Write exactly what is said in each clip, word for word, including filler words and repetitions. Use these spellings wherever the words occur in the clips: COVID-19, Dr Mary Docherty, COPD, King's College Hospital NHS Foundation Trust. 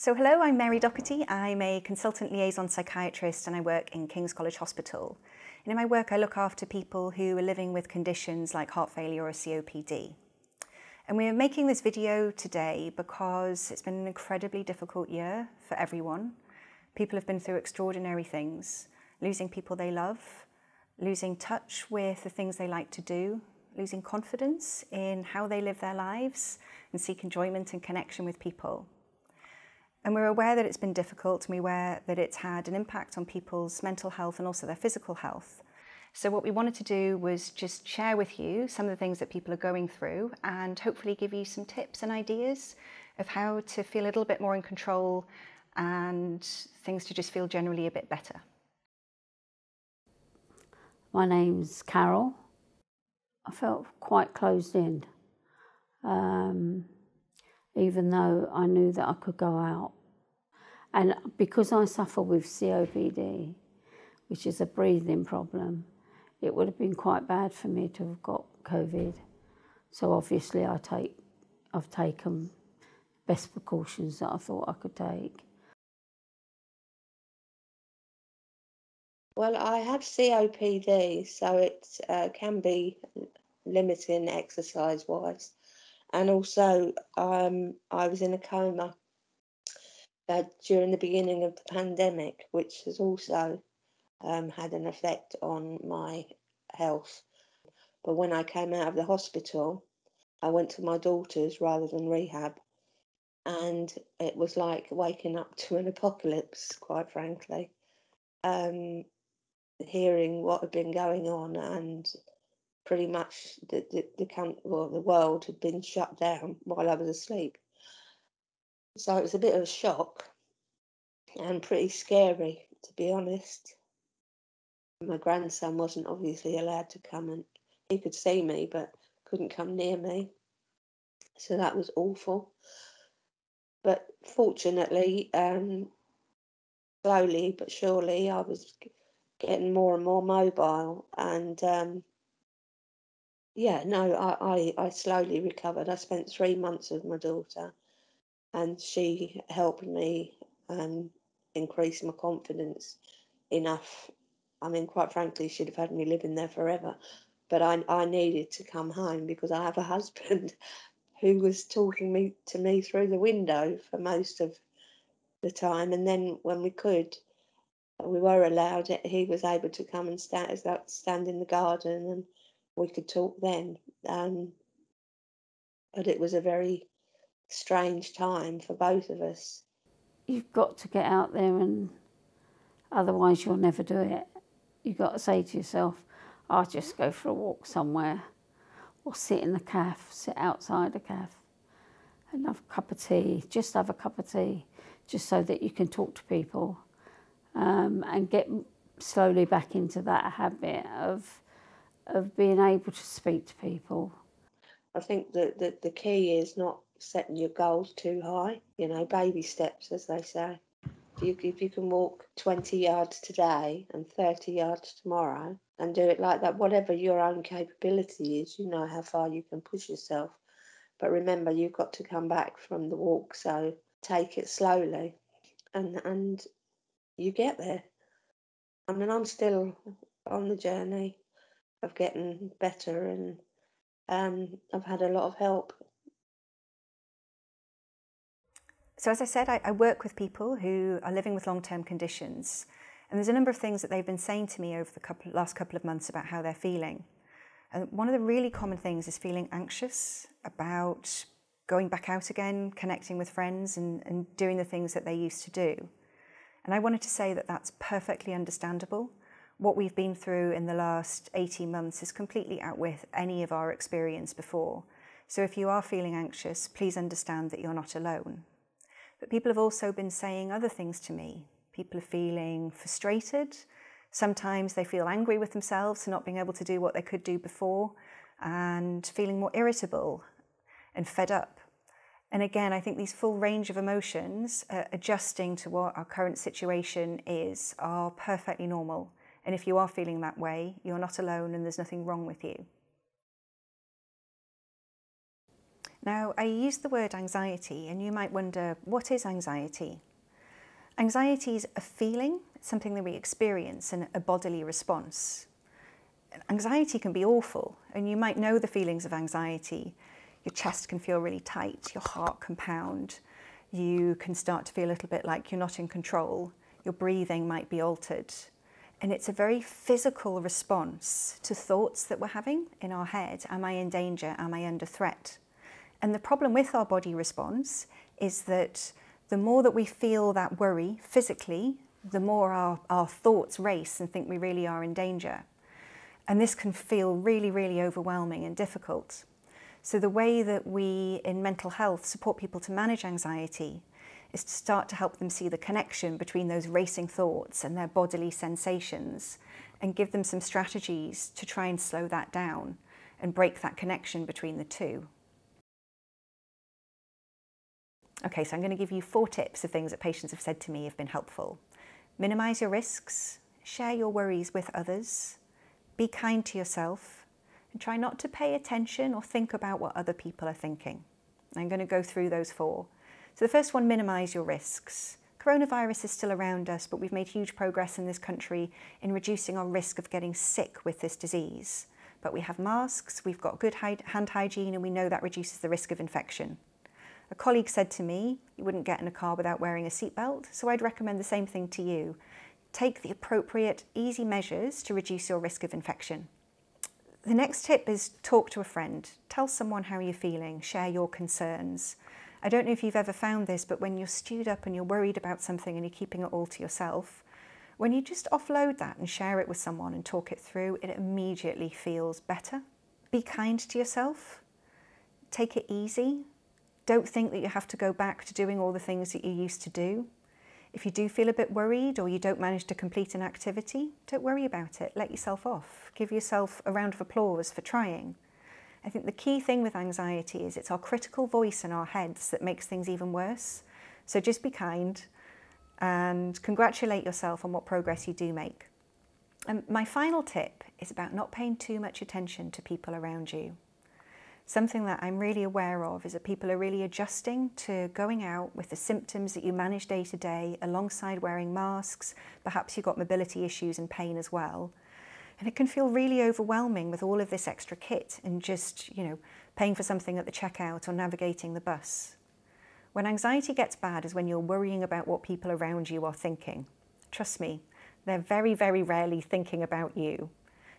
So hello, I'm Mary Docherty. I'm a consultant liaison psychiatrist and I work in King's College Hospital. And in my work, I look after people who are living with conditions like heart failure or C O P D. And we're making this video today because it's been an incredibly difficult year for everyone. People have been through extraordinary things, losing people they love, losing touch with the things they like to do, losing confidence in how they live their lives and seek enjoyment and connection with people. And we're aware that it's been difficult and we're aware that it's had an impact on people's mental health and also their physical health. So what we wanted to do was just share with you some of the things that people are going through and hopefully give you some tips and ideas of how to feel a little bit more in control and things to just feel generally a bit better. My name's Carol. I felt quite closed in. Um, even though I knew that I could go out. And because I suffer with C O P D, which is a breathing problem, it would have been quite bad for me to have got COVID. So obviously I take, I've taken the best precautions that I thought I could take. Well, I have C O P D, so it uh, can be limiting exercise-wise. And also, um, I was in a coma uh, during the beginning of the pandemic, which has also um, had an effect on my health. But when I came out of the hospital, I went to my daughter's rather than rehab. And it was like waking up to an apocalypse, quite frankly, um, hearing what had been going on and pretty much the the, the, camp, well, the world had been shut down while I was asleep. So it was a bit of a shock and pretty scary, to be honest. My grandson wasn't obviously allowed to come, and he could see me but couldn't come near me. So that was awful. But fortunately, um, slowly but surely, I was getting more and more mobile and um, Yeah, no, I, I, I slowly recovered. I spent three months with my daughter and she helped me um, increase my confidence enough. I mean, quite frankly, she'd have had me living there forever. But I, I needed to come home because I have a husband who was talking me, to me through the window for most of the time. And then when we could, we were allowed it, he was able to come and stand, stand in the garden and we could talk then, um, but it was a very strange time for both of us. You've got to get out there, and otherwise you'll never do it. You've got to say to yourself, I'll just go for a walk somewhere or sit in the cafe, sit outside a cafe and have a cup of tea, just have a cup of tea, just so that you can talk to people um, and get slowly back into that habit of of being able to speak to people. I think that the, the key is not setting your goals too high, you know, baby steps, as they say. If you, if you can walk twenty yards today and thirty yards tomorrow and do it like that, whatever your own capability is, you know how far you can push yourself. But remember, you've got to come back from the walk, so take it slowly and, and you get there. I mean, I'm still on the journey of getting better, and um, I've had a lot of help. So as I said, I, I work with people who are living with long-term conditions, and there's a number of things that they've been saying to me over the couple, last couple of months about how they're feeling. And one of the really common things is feeling anxious about going back out again, connecting with friends and, and doing the things that they used to do. And I wanted to say that that's perfectly understandable. What we've been through in the last eighteen months is completely outwith any of our experience before. So if you are feeling anxious, please understand that you're not alone. But people have also been saying other things to me. People are feeling frustrated. Sometimes they feel angry with themselves for not being able to do what they could do before, and feeling more irritable and fed up. And again, I think these full range of emotions, uh, adjusting to what our current situation is, are perfectly normal. And if you are feeling that way, you're not alone and there's nothing wrong with you. Now, I use the word anxiety, and you might wonder, what is anxiety? Anxiety is a feeling, something that we experience, and a bodily response. Anxiety can be awful, and you might know the feelings of anxiety. Your chest can feel really tight, your heart can pound, you can start to feel a little bit like you're not in control, your breathing might be altered. And it's a very physical response to thoughts that we're having in our head. Am I in danger? Am I under threat? And the problem with our body response is that the more that we feel that worry physically, the more our, our thoughts race and think we really are in danger. And this can feel really, really overwhelming and difficult. So the way that we in mental health support people to manage anxiety is to start to help them see the connection between those racing thoughts and their bodily sensations, and give them some strategies to try and slow that down and break that connection between the two. Okay, so I'm going to give you four tips of things that patients have said to me have been helpful. Minimise your risks, share your worries with others, be kind to yourself, and try not to pay attention or think about what other people are thinking. I'm going to go through those four. So the first one, minimise your risks. Coronavirus is still around us, but we've made huge progress in this country in reducing our risk of getting sick with this disease. But we have masks, we've got good hand hygiene, and we know that reduces the risk of infection. A colleague said to me, you wouldn't get in a car without wearing a seatbelt, so I'd recommend the same thing to you. Take the appropriate, easy measures to reduce your risk of infection. The next tip is talk to a friend. Tell someone how you're feeling, share your concerns. I don't know if you've ever found this, but when you're stewed up and you're worried about something and you're keeping it all to yourself, when you just offload that and share it with someone and talk it through, it immediately feels better. Be kind to yourself. Take it easy. Don't think that you have to go back to doing all the things that you used to do. If you do feel a bit worried or you don't manage to complete an activity, don't worry about it. Let yourself off. Give yourself a round of applause for trying. I think the key thing with anxiety is it's our critical voice in our heads that makes things even worse. So just be kind and congratulate yourself on what progress you do make. And my final tip is about not paying too much attention to people around you. Something that I'm really aware of is that people are really adjusting to going out with the symptoms that you manage day to day, alongside wearing masks. Perhaps you've got mobility issues and pain as well. And it can feel really overwhelming with all of this extra kit and just, you know, paying for something at the checkout or navigating the bus. When anxiety gets bad is when you're worrying about what people around you are thinking. Trust me, they're very, very rarely thinking about you.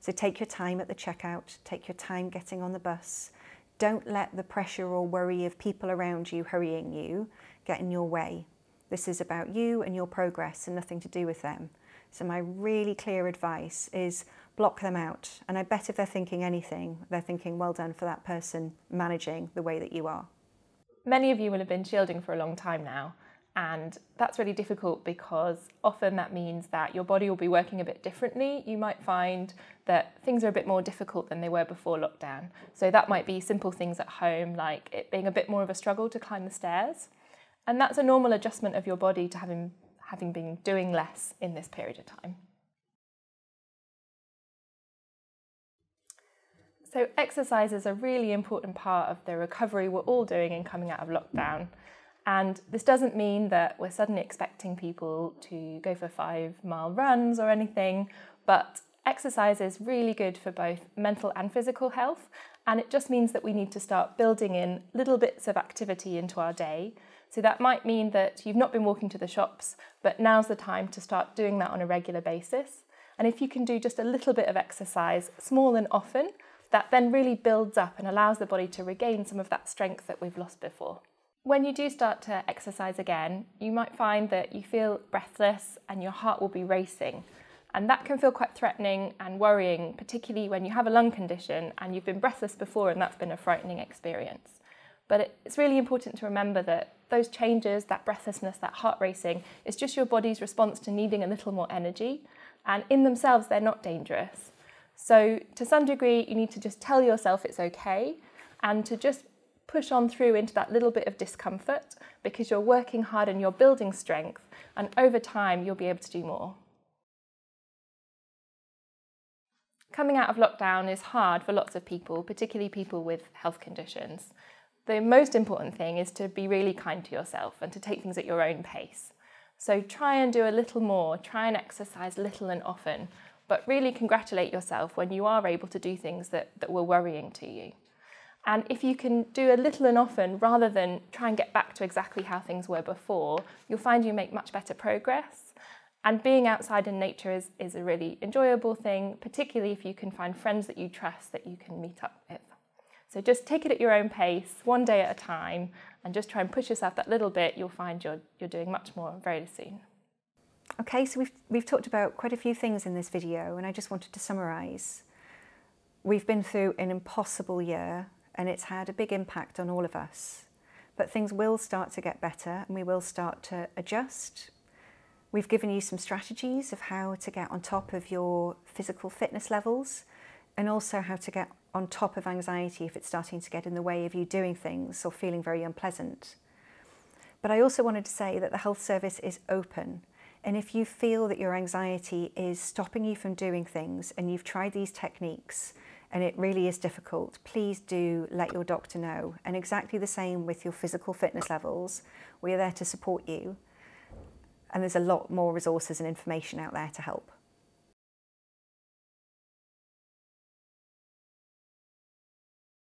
So take your time at the checkout, take your time getting on the bus. Don't let the pressure or worry of people around you hurrying you get in your way. This is about you and your progress and nothing to do with them. So my really clear advice is block them out. And I bet if they're thinking anything, they're thinking, well done for that person managing the way that you are. Many of you will have been shielding for a long time now. And that's really difficult because often that means that your body will be working a bit differently. You might find that things are a bit more difficult than they were before lockdown. So that might be simple things at home, like it being a bit more of a struggle to climb the stairs. And that's a normal adjustment of your body to having, having been doing less in this period of time. So exercise is a really important part of the recovery we're all doing in coming out of lockdown. And this doesn't mean that we're suddenly expecting people to go for five mile runs or anything, but exercise is really good for both mental and physical health. And it just means that we need to start building in little bits of activity into our day. So that might mean that you've not been walking to the shops, but now's the time to start doing that on a regular basis. And if you can do just a little bit of exercise, small and often, that then really builds up and allows the body to regain some of that strength that we've lost before. When you do start to exercise again, you might find that you feel breathless and your heart will be racing. And that can feel quite threatening and worrying, particularly when you have a lung condition and you've been breathless before and that's been a frightening experience. But it's really important to remember that those changes, that breathlessness, that heart racing, is just your body's response to needing a little more energy. And in themselves, they're not dangerous. So to some degree, you need to just tell yourself it's okay and to just push on through into that little bit of discomfort because you're working hard and you're building strength, and over time you'll be able to do more. Coming out of lockdown is hard for lots of people, particularly people with health conditions. the most important thing is to be really kind to yourself and to take things at your own pace. So try and do a little more, try and exercise little and often, but really congratulate yourself when you are able to do things that, that were worrying to you. And if you can do a little and often rather than try and get back to exactly how things were before, you'll find you make much better progress. And being outside in nature is, is a really enjoyable thing, particularly if you can find friends that you trust that you can meet up with. So just take it at your own pace, one day at a time, and just try and push yourself that little bit. You'll find you're, you're doing much more very soon. Okay, so we've, we've talked about quite a few things in this video, and I just wanted to summarise. We've been through an impossible year, and it's had a big impact on all of us. But things will start to get better, and we will start to adjust. We've given you some strategies of how to get on top of your physical fitness levels, and also how to get on top of anxiety if it's starting to get in the way of you doing things or feeling very unpleasant. But I also wanted to say that the health service is open, and if you feel that your anxiety is stopping you from doing things and you've tried these techniques and it really is difficult, please do let your doctor know. And exactly the same with your physical fitness levels, we are there to support you, and there's a lot more resources and information out there to help.